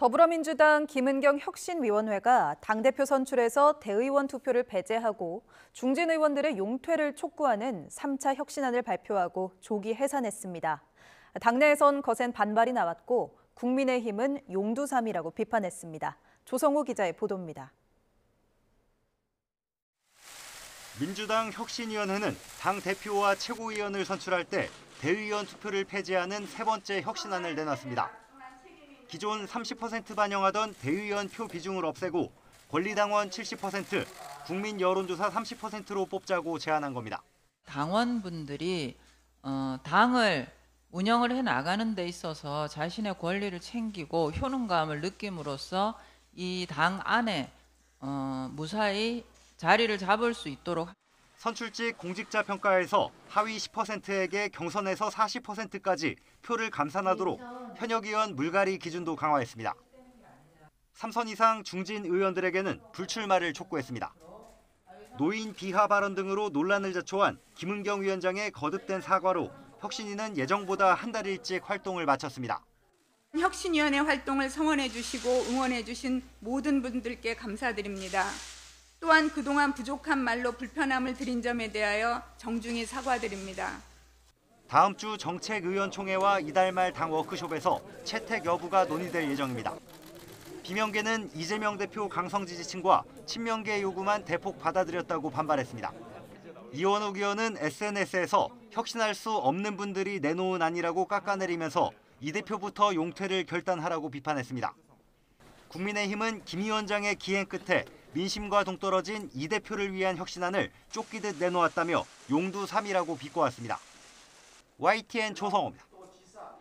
더불어민주당 김은경 혁신위원회가 당대표 선출에서 대의원 투표를 배제하고 중진 의원들의 용퇴를 촉구하는 3차 혁신안을 발표하고 조기 해산했습니다. 당내에선 거센 반발이 나왔고 국민의힘은 용두삼이라고 비판했습니다. 조성호 기자의 보도입니다. 민주당 혁신위원회는 당대표와 최고위원을 선출할 때 대의원 투표를 폐지하는 세 번째 혁신안을 내놨습니다. 기존 30% 반영하던 대의원 표 비중을 없애고 권리당원 70%, 국민 여론조사 30%로 뽑자고 제안한 겁니다. 당원분들이 당을 운영을 해나가는 데 있어서 자신의 권리를 챙기고 효능감을 느낌으로써 이 당 안에 무사히 자리를 잡을 수 있도록 선출직 공직자 평가에서 하위 10%에게 경선에서 40%까지 표를 감산하도록 현역 의원 물갈이 기준도 강화했습니다. 3선 이상 중진 의원들에게는 불출마를 촉구했습니다. 노인 비하 발언 등으로 논란을 자초한 김은경 위원장의 거듭된 사과로 혁신위는 예정보다 한 달 일찍 활동을 마쳤습니다. 혁신위원회 활동을 성원해 주시고 응원해 주신 모든 분들께 감사드립니다. 또한 그동안 부족한 말로 불편함을 드린 점에 대하여 정중히 사과드립니다. 다음 주 정책의원총회와 이달 말 당 워크숍에서 채택 여부가 논의될 예정입니다. 비명계는 이재명 대표 강성 지지층과 친명계 요구만 대폭 받아들였다고 반발했습니다. 이원욱 의원은 SNS에서 혁신할 수 없는 분들이 내놓은 안이라고 깎아내리면서 이 대표부터 용퇴를 결단하라고 비판했습니다. 국민의힘은 김 위원장의 기행 끝에 민심과 동떨어진 이 대표를 위한 혁신안을 쫓기듯 내놓았다며 용두삼이라고 비꼬았습니다. YTN 조성호입니다.